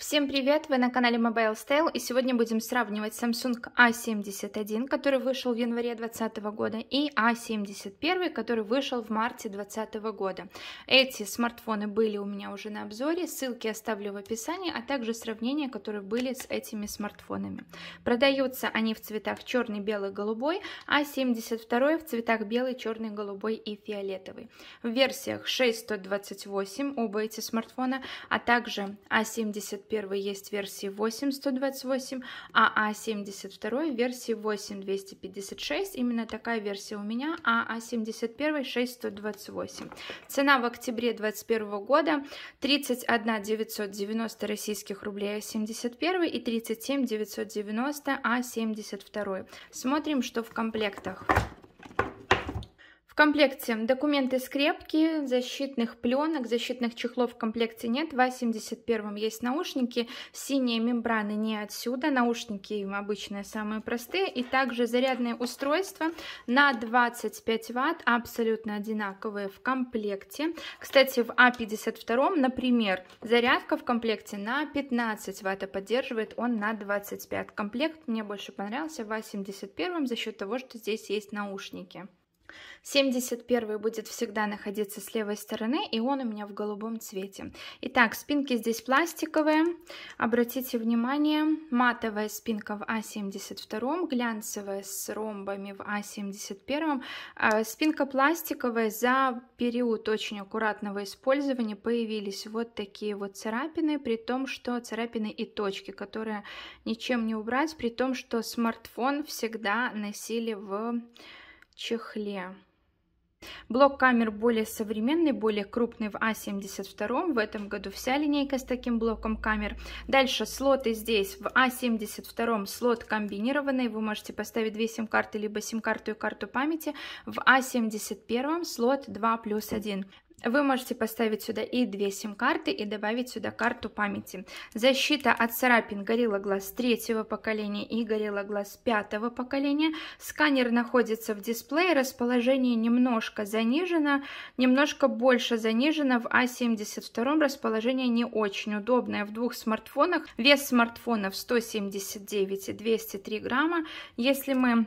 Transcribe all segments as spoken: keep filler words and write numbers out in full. Всем привет! Вы на канале Mobile Style, и сегодня будем сравнивать Samsung А семьдесят один, который вышел в январе две тысячи двадцатого года, и А семьдесят один, который вышел в марте две тысячи двадцатого года. Эти смартфоны были у меня уже на обзоре, ссылки оставлю в описании, а также сравнения, которые были с этими смартфонами. Продаются они в цветах черный, белый, голубой, а семьдесят два в цветах белый, черный, голубой и фиолетовый. В версиях шесть сто двадцать восемь оба эти смартфона, а также А семьдесят один первый есть в версии восемь сто двадцать восемь, а А72 в версии восемь двести пятьдесят шесть. Именно такая версия у меня, а А71 шесть сто двадцать восемь. Цена в октябре две тысячи двадцать первого года тридцать один тысяча девятьсот девяносто российских рублей А71 и тридцать семь тысяч девятьсот девяносто А72. Смотрим, что в комплектах. В комплекте документы скрепки, защитных пленок, защитных чехлов в комплекте нет. В А71 есть наушники, синие мембраны не отсюда, наушники обычные, самые простые. И также зарядные устройства на двадцать пять ватт, абсолютно одинаковые в комплекте. Кстати, в А52, например, зарядка в комплекте на пятнадцать ватт, а поддерживает он на двадцать пять. Комплект мне больше понравился в А71 за счет того, что здесь есть наушники. семьдесят один будет всегда находиться с левой стороны, и он у меня в голубом цвете. Итак, спинки здесь пластиковые. Обратите внимание, матовая спинка в А72, глянцевая с ромбами в А71. Спинка пластиковая. За период очень аккуратного использования появились вот такие вот царапины, при том, что царапины и точки, которые ничем не убрать, при том, что смартфон всегда носили в чехле. Блок камер более современный, более крупный в А72. В этом году вся линейка с таким блоком камер. Дальше слоты здесь в А72 слот комбинированный. Вы можете поставить две сим-карты, либо сим-карту и карту памяти. В А71 слот два плюс один. Вы можете поставить сюда и две сим-карты, и добавить сюда карту памяти. Защита от царапин Gorilla Glass третьего поколения и Gorilla Glass пятого поколения. Сканер находится в дисплее, расположение немножко занижено, немножко больше занижено в А72, расположение не очень удобное в двух смартфонах. Вес смартфонов сто семьдесят девять и двести три грамма. Если мы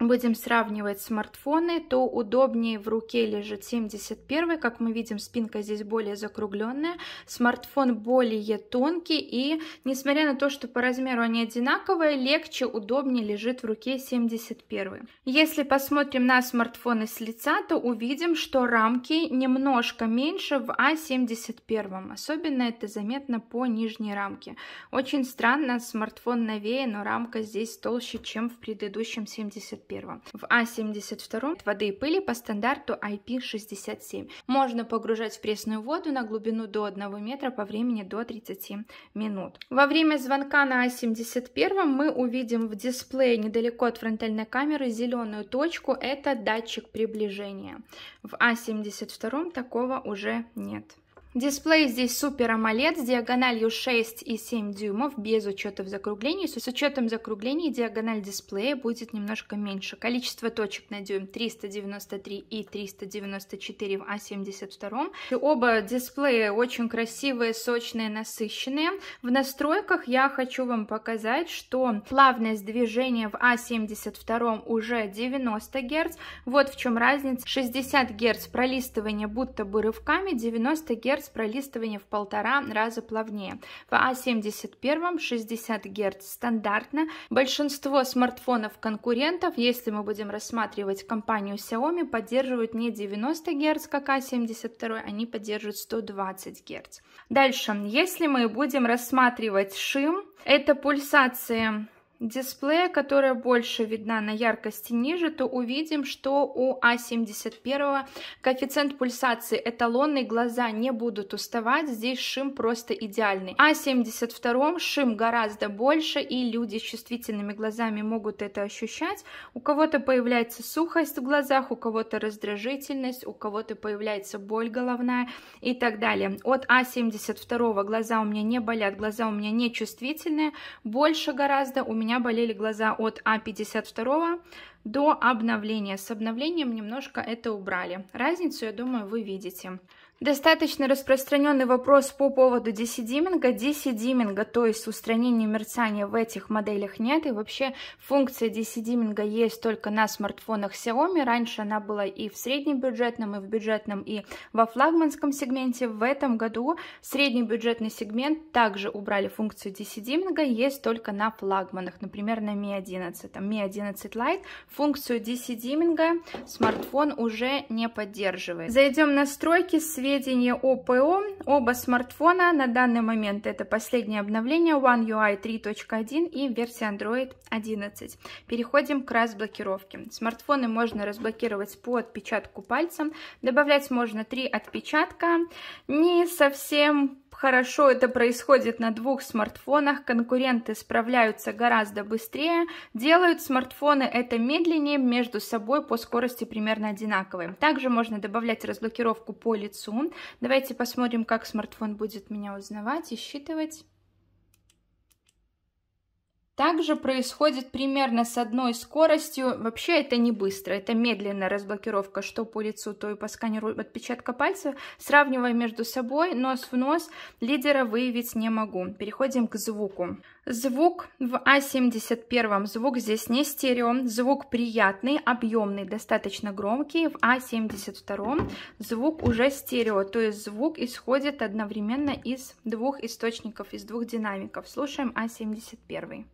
будем сравнивать смартфоны, то удобнее в руке лежит семьдесят один. Как мы видим, спинка здесь более закругленная, смартфон более тонкий, и несмотря на то, что по размеру они одинаковые, легче, удобнее лежит в руке семьдесят один. Если посмотрим на смартфоны с лица, то увидим, что рамки немножко меньше в А71. Особенно это заметно по нижней рамке. Очень странно, смартфон новее, но рамка здесь толще, чем в предыдущем семьдесят первом. В А72 воды и пыли по стандарту ай пи шестьдесят семь. Можно погружать в пресную воду на глубину до одного метра по времени до тридцати минут. Во время звонка на А71 мы увидим в дисплее недалеко от фронтальной камеры зеленую точку. Это датчик приближения. В А72 такого уже нет. Дисплей здесь супер AMOLED с диагональю шесть и семь дюймов без учетов закруглений. С учетом закруглений диагональ дисплея будет немножко меньше. Количество точек на дюйм триста девяносто три и триста девяносто четыре в А72. И оба дисплея очень красивые, сочные, насыщенные. В настройках я хочу вам показать, что плавность движения в А72 уже девяносто герц. Вот в чем разница. шестьдесят герц пролистывания будто бы рывками, девяносто герц пролистывание в полтора раза плавнее. По А71 шестьдесят герц стандартно. Большинство смартфонов конкурентов, если мы будем рассматривать компанию Xiaomi, поддерживают не девяносто герц, как А72, они поддерживают сто двадцать герц. Дальше, если мы будем рассматривать шим, это пульсация дисплея, которая больше видна на яркости ниже, то увидим, что у А71 коэффициент пульсации эталонный, глаза не будут уставать, здесь шим просто идеальный. А72 шим гораздо больше, и люди с чувствительными глазами могут это ощущать. У кого-то появляется сухость в глазах, у кого-то раздражительность, у кого-то появляется боль головная и так далее. От А72 глаза у меня не болят, глаза у меня не чувствительные, больше гораздо у меня У меня болели глаза от А52 до обновления. С обновлением немножко это убрали. Разницу, я думаю, вы видите. Достаточно распространенный вопрос по поводу ди си димминга. ди си димминга, то есть устранения мерцания, в этих моделях нет. И вообще функция ди си димминга есть только на смартфонах Xiaomi. Раньше она была и в среднебюджетном, и в бюджетном, и во флагманском сегменте. В этом году среднебюджетный сегмент также убрали функцию ди си димминга, есть только на флагманах. Например, на ми одиннадцать, ми одиннадцать лайт функцию ди си димминга смартфон уже не поддерживает. Зайдем в настройки, свет. О ПО. Оба смартфона на данный момент — это последнее обновление One ю ай три точка один и версия Android одиннадцать. Переходим к разблокировке. Смартфоны можно разблокировать по отпечатку пальца. Добавлять можно три отпечатка. Не совсем хорошо это происходит на двух смартфонах. Конкуренты справляются гораздо быстрее. Делают смартфоны это медленнее, между собой по скорости примерно одинаковые. Также можно добавлять разблокировку по лицу. Давайте посмотрим, как смартфон будет меня узнавать и считывать. Также происходит примерно с одной скоростью. Вообще это не быстро, это медленная разблокировка, что по лицу, то и по сканеру отпечатка пальца. Сравнивая между собой, нос в нос, лидера выявить не могу. Переходим к звуку. Звук в А семьдесят один, звук здесь не стерео, звук приятный, объемный, достаточно громкий. В А семьдесят два звук уже стерео, то есть звук исходит одновременно из двух источников, из двух динамиков. Слушаем А семьдесят один.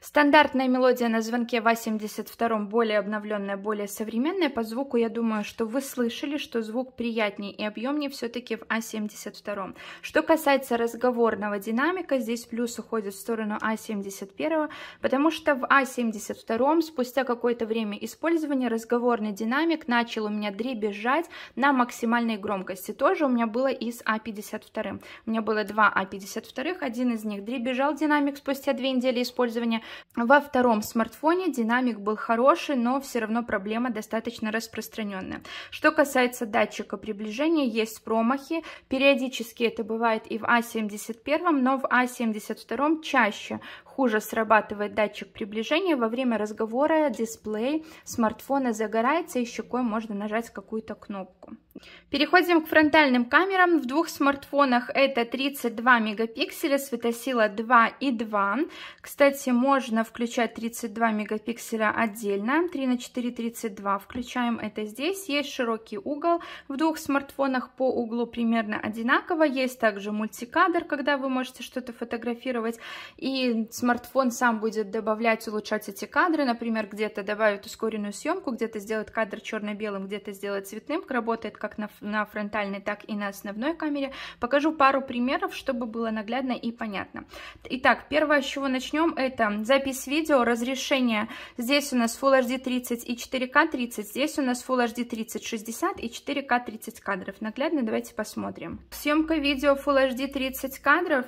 Стандартная мелодия на звонке в А семьдесят два более обновленная, более современная. По звуку, я думаю, что вы слышали, что звук приятнее и объемнее все-таки в А семьдесят два. Что касается разговорного динамика, здесь плюс уходит в сторону А семьдесят один, потому что в А семьдесят два спустя какое-то время использования разговорный динамик начал у меня дребезжать на максимальной громкости. Тоже у меня было и с А пятьдесят два. У меня было два А пятьдесят два, один из них дребезжал динамик спустя две недели использования. Во втором смартфоне динамик был хороший, но все равно проблема достаточно распространенная. Что касается датчика приближения, есть промахи. Периодически это бывает и в А семьдесят один, но в А семьдесят два чаще. Хуже срабатывает датчик приближения. Во время разговора дисплей смартфона загорается, и щекой можно нажать какую-то кнопку. Переходим к фронтальным камерам. В двух смартфонах это тридцать два мегапикселя, светосила два и два. Кстати, можно включать тридцать два мегапикселя отдельно, три на четыре, тридцать два. Включаем это здесь. Есть широкий угол. В двух смартфонах по углу примерно одинаково. Есть также мультикадр, когда вы можете что-то фотографировать, и смартфон сам будет добавлять, улучшать эти кадры. Например, где-то добавит ускоренную съемку, где-то сделает кадр черно-белым, где-то сделает цветным. Работает как как на, на фронтальной, так и на основной камере. Покажу пару примеров, чтобы было наглядно и понятно. Итак, первое, с чего начнем, это запись видео, разрешение. Здесь у нас Full эйч ди тридцать и четыре ка тридцать, здесь у нас Full эйч ди тридцать, шестьдесят и четыре ка тридцать кадров. Наглядно давайте посмотрим. Съемка видео Full эйч ди тридцать кадров.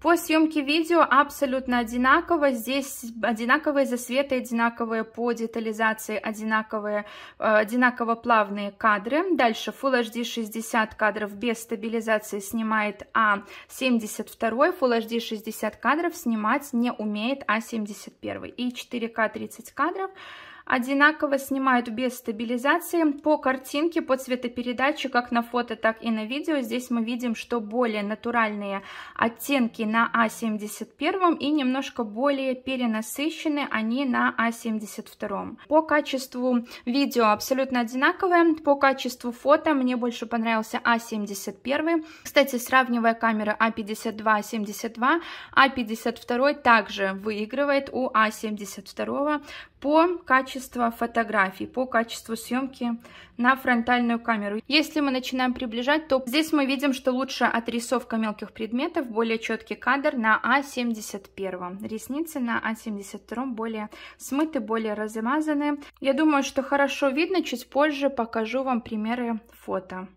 По съемке видео абсолютно одинаково, здесь одинаковые засветы, одинаковые по детализации, одинаковые, одинаково плавные кадры. Дальше Full эйч ди шестьдесят кадров без стабилизации снимает А семьдесят два, Full эйч ди шестьдесят кадров снимать не умеет А семьдесят один, и четыре ка тридцать кадров. Одинаково снимают без стабилизации. По картинке, по цветопередаче, как на фото, так и на видео, здесь мы видим, что более натуральные оттенки на А семьдесят один и немножко более перенасыщены они на А семьдесят два. По качеству видео абсолютно одинаковое. По качеству фото мне больше понравился А семьдесят один. Кстати, сравнивая камеры А пятьдесят два, А семьдесят два, А пятьдесят два также выигрывает у А семьдесят два по качеству фотографий, по качеству съемки на фронтальную камеру. Если мы начинаем приближать, то здесь мы видим, что лучше отрисовка мелких предметов, более четкий кадр на А семьдесят один. Ресницы на А семьдесят два более смыты, более размазаны. Я думаю, что хорошо видно, чуть позже покажу вам примеры фото.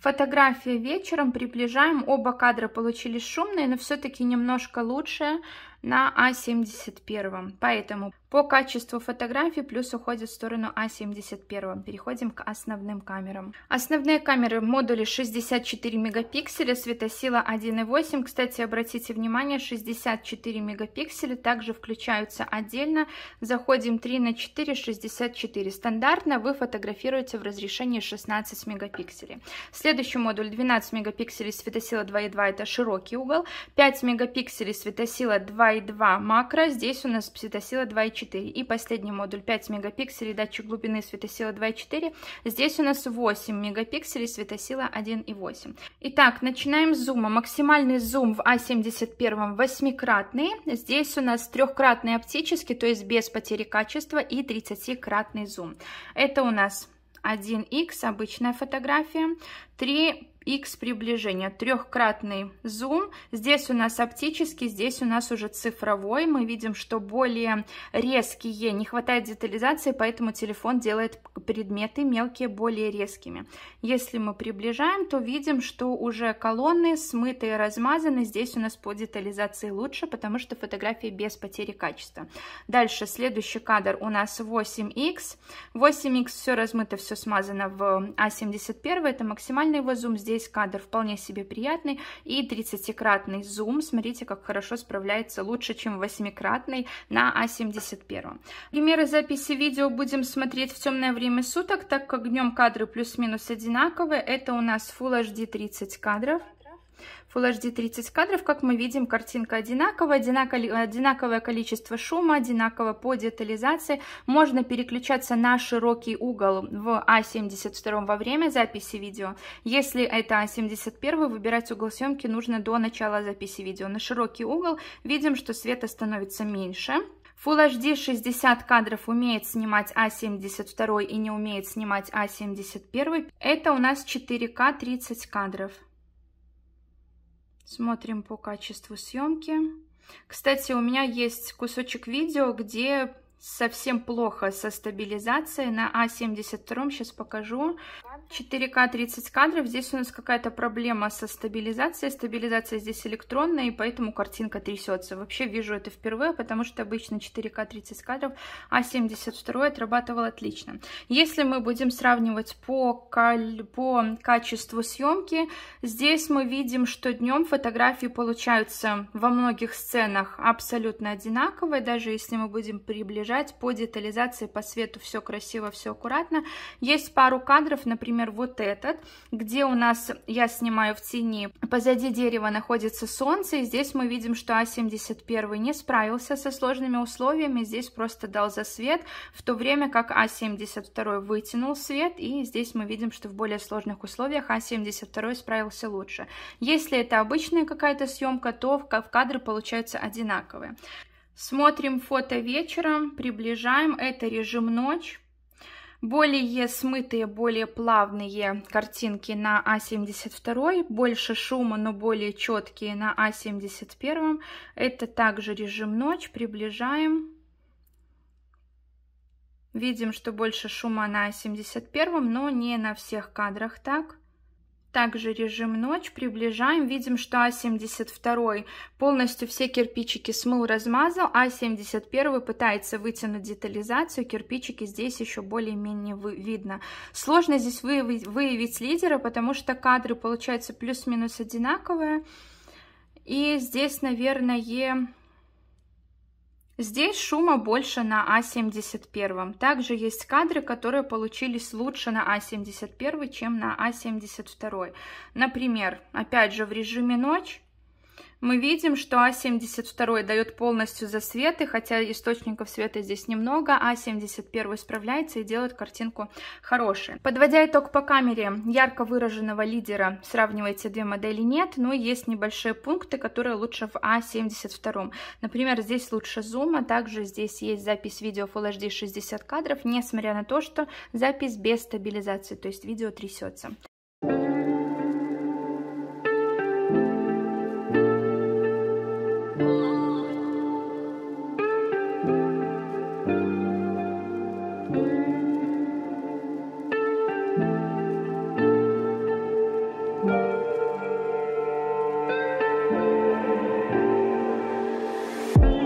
Фотография вечером, приближаем, оба кадра получились шумные, но все-таки немножко лучше на А семьдесят один. Поэтому по качеству фотографий плюс уходит в сторону А семьдесят один. Переходим к основным камерам. Основные камеры в модуле шестьдесят четыре мегапикселя, светосила один и восемь. Кстати, обратите внимание, шестьдесят четыре мегапикселя также включаются отдельно. Заходим три на четыре, шестьдесят четыре. Стандартно вы фотографируете в разрешении шестнадцать мегапикселей. Следующий модуль двенадцать мегапикселей, светосила два и два, это широкий угол. пять мегапикселей, светосила два и два, макро. Здесь у нас светосила два и четыре. И последний модуль пять мегапикселей, датчик глубины, светосила два и четыре. Здесь у нас восемь мегапикселей, светосила один и восемь. Итак, начинаем с зума. Максимальный зум в А семьдесят один восьмикратный. Здесь у нас трехкратный оптический, то есть без потери качества, и тридцатикратный зум. Это у нас один икс, обычная фотография, три икс приближение, трехкратный зум. Здесь у нас оптический, здесь у нас уже цифровой. Мы видим, что более резкие, не хватает детализации, поэтому телефон делает предметы мелкие более резкими. Если мы приближаем, то видим, что уже колонны смыты и размазаны. Здесь у нас по детализации лучше, потому что фотографии без потери качества. Дальше следующий кадр у нас восемь икс. восемь икс все размыто, все смазано в А семьдесят один. Это максимальный его зум. Здесь Здесь кадр вполне себе приятный, и тридцатикратный зум, смотрите, как хорошо справляется, лучше, чем восьмикратный на А семьдесят один. Примеры записи видео будем смотреть в темное время суток, так как днем кадры плюс-минус одинаковые. Это у нас Full эйч ди тридцать кадров. Full эйч ди тридцать кадров, как мы видим, картинка одинаковая, одинаковое количество шума, одинаково по детализации. Можно переключаться на широкий угол в А семьдесят два во время записи видео. Если это А семьдесят один, выбирать угол съемки нужно до начала записи видео. На широкий угол видим, что света становится меньше. Full эйч ди шестьдесят кадров умеет снимать А семьдесят два и не умеет снимать А семьдесят один. Это у нас четыре ка тридцать кадров. Смотрим по качеству съемки. Кстати, у меня есть кусочек видео, где совсем плохо со стабилизацией на А семьдесят два. Сейчас покажу. четыре ка тридцать кадров. Здесь у нас какая-то проблема со стабилизацией. Стабилизация здесь электронная, и поэтому картинка трясется. Вообще вижу это впервые, потому что обычно четыре ка тридцать кадров А семьдесят два отрабатывал отлично. Если мы будем сравнивать по, каль... по качеству съемки, здесь мы видим, что днем фотографии получаются во многих сценах абсолютно одинаковые. Даже если мы будем приближаться по детализации, по свету все красиво, все аккуратно. Есть пару кадров, например, вот этот, где у нас я снимаю в тени, позади дерева находится солнце, и здесь мы видим, что А семьдесят один не справился со сложными условиями, здесь просто дал засвет, в то время как А семьдесят два вытянул свет, и здесь мы видим, что в более сложных условиях А семьдесят два справился лучше. Если это обычная какая-то съемка, то в кадры получаются одинаковые. Смотрим фото вечером, приближаем, это режим ночь. Более смытые, более плавные картинки на А семьдесят два, больше шума, но более четкие на А семьдесят один. Это также режим ночь, приближаем. Видим, что больше шума на А семьдесят один, но не на всех кадрах так. Также режим ночь, приближаем, видим, что А семьдесят два полностью все кирпичики смыл, размазал, А семьдесят один пытается вытянуть детализацию, кирпичики здесь еще более-менее видно. Сложно здесь выявить лидера, потому что кадры получаются плюс-минус одинаковые, и здесь, наверное... Здесь шума больше на А семьдесят один. Также есть кадры, которые получились лучше на А семьдесят один, чем на А семьдесят два. Например, опять же в режиме ночь мы видим, что А семьдесят два дает полностью засветы, хотя источников света здесь немного, А семьдесят один справляется и делает картинку хорошей. Подводя итог по камере, ярко выраженного лидера сравниваете две модели нет, но есть небольшие пункты, которые лучше в А семьдесят два. Например, здесь лучше зума, также здесь есть запись видео Full эйч ди шестьдесят кадров, несмотря на то, что запись без стабилизации, то есть видео трясется. Thank you.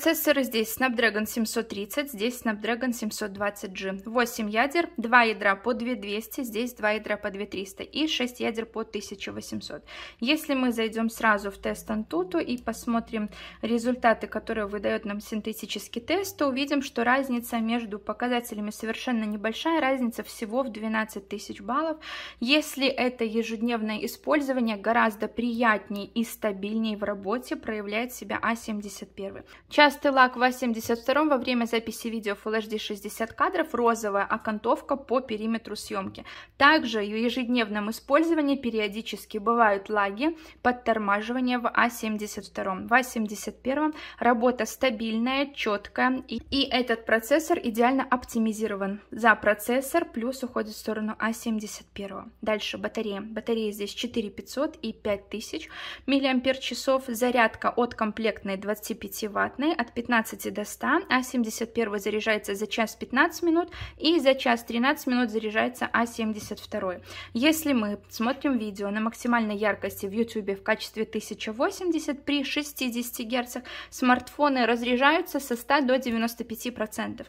Процессоры здесь Snapdragon семьсот тридцать, здесь Snapdragon семьсот двадцать джи. восемь ядер, два ядра по две тысячи двести, здесь два ядра по две тысячи триста и шесть ядер по тысяча восемьсот. Если мы зайдем сразу в тест Antutu и посмотрим результаты, которые выдает нам синтетический тест, то увидим, что разница между показателями совершенно небольшая, разница всего в двенадцать тысяч баллов. Если это ежедневное использование, гораздо приятнее и стабильнее в работе проявляет себя А семьдесят один. Частый лаг в А семьдесят два во время записи видео Full эйч ди шестьдесят кадров, розовая окантовка по периметру съемки. Также в ежедневном использовании периодически бывают лаги, подтормаживание в А семьдесят два. В А семьдесят один работа стабильная, четкая, и, и этот процессор идеально оптимизирован. За процессор плюс уходит в сторону А семьдесят один. Дальше батарея. Батарея здесь четыре тысячи пятьсот и пять тысяч мАч. Зарядка от комплектной двадцати пяти ваттной от пятнадцати до ста. А семьдесят один заряжается за час пятнадцать минут и за час тринадцать минут заряжается А семьдесят два. Если мы смотрим видео на максимальной яркости в YouTube в качестве тысяча восемьдесят при шестидесяти герцах, смартфоны разряжаются со ста до девяноста пяти процентов.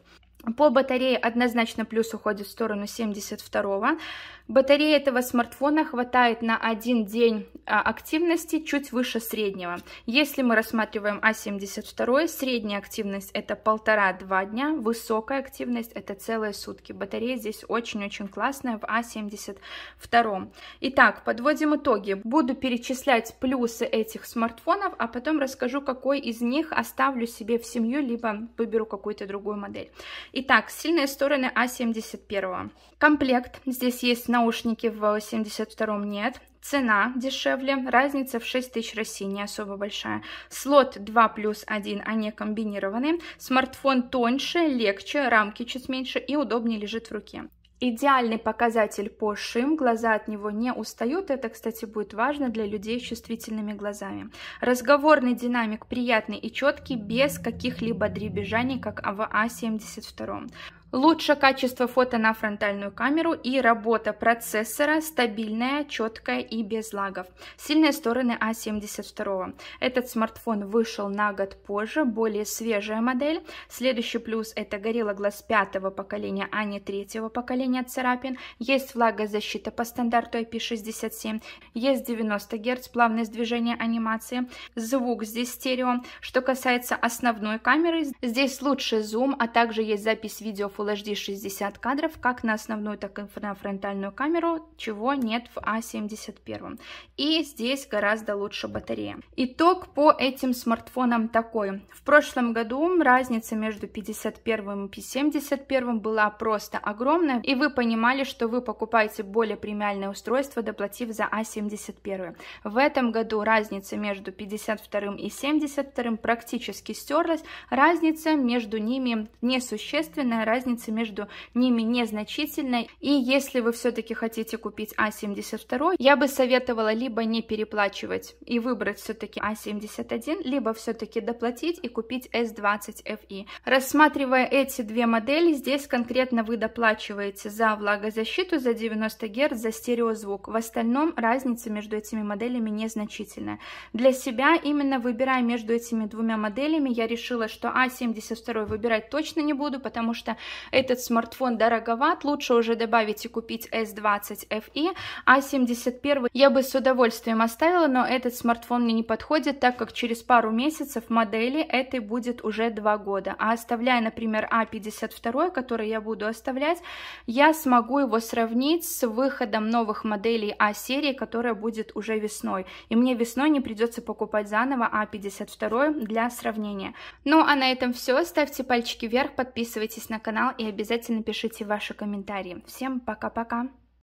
По батарее однозначно плюс уходит в сторону семьдесят два. Батареи этого смартфона хватает на один день активности, чуть выше среднего. Если мы рассматриваем А семьдесят два, средняя активность это полтора-два дня, высокая активность это целые сутки. Батарея здесь очень-очень классная в А семьдесят два. Итак, подводим итоги. Буду перечислять плюсы этих смартфонов, а потом расскажу, какой из них оставлю себе в семью, либо выберу какую-то другую модель. Итак, сильные стороны А семьдесят один. Комплект. Здесь есть наушники, в А семьдесят два нет. Цена дешевле, разница в шесть тысяч России, не особо большая. Слот два плюс один, они комбинированы. Смартфон тоньше, легче, рамки чуть меньше и удобнее лежит в руке. Идеальный показатель по шим, глаза от него не устают, это, кстати, будет важно для людей с чувствительными глазами. Разговорный динамик приятный и четкий, без каких-либо дребезжаний, как в А семьдесят два. Лучше качество фото на фронтальную камеру и работа процессора стабильная, четкая и без лагов. Сильные стороны А семьдесят два. Этот смартфон вышел на год позже, более свежая модель. Следующий плюс это Gorilla Glass пятого поколения, а не третьего поколения от царапин. Есть влагозащита по стандарту ай пи шестьдесят семь, есть девяносто Гц, плавность движения анимации, звук здесь стерео. Что касается основной камеры, здесь лучше зум, а также есть запись видео Full эйч ди шестьдесят кадров, как на основную, так и на фронтальную камеру, чего нет в А семьдесят один. И здесь гораздо лучше батарея. Итог по этим смартфонам такой. В прошлом году разница между пятьдесят первым и семьдесят первым была просто огромная, и вы понимали, что вы покупаете более премиальное устройство, доплатив за А семьдесят один. В этом году разница между пятьдесят вторым и семьдесят вторым практически стерлась, разница между ними несущественная, разница Разница между ними незначительная, и если вы все-таки хотите купить А семьдесят два, я бы советовала либо не переплачивать и выбрать все-таки А семьдесят один, либо все-таки доплатить и купить эс двадцать эф и. Рассматривая эти две модели, здесь конкретно вы доплачиваете за влагозащиту, за девяносто Гц, за стереозвук. В остальном разница между этими моделями незначительная. Для себя, именно выбирая между этими двумя моделями, я решила, что А семьдесят два выбирать точно не буду, потому что этот смартфон дороговат, лучше уже добавить и купить эс двадцать эф и. А семьдесят один я бы с удовольствием оставила, но этот смартфон мне не подходит, так как через пару месяцев модели этой будет уже два года. А оставляя, например, А пятьдесят два, который я буду оставлять, я смогу его сравнить с выходом новых моделей А-серии, которая будет уже весной. И мне весной не придется покупать заново А пятьдесят два для сравнения. Ну а на этом все. Ставьте пальчики вверх, подписывайтесь на канал. канал и обязательно пишите ваши комментарии. Всем пока-пока!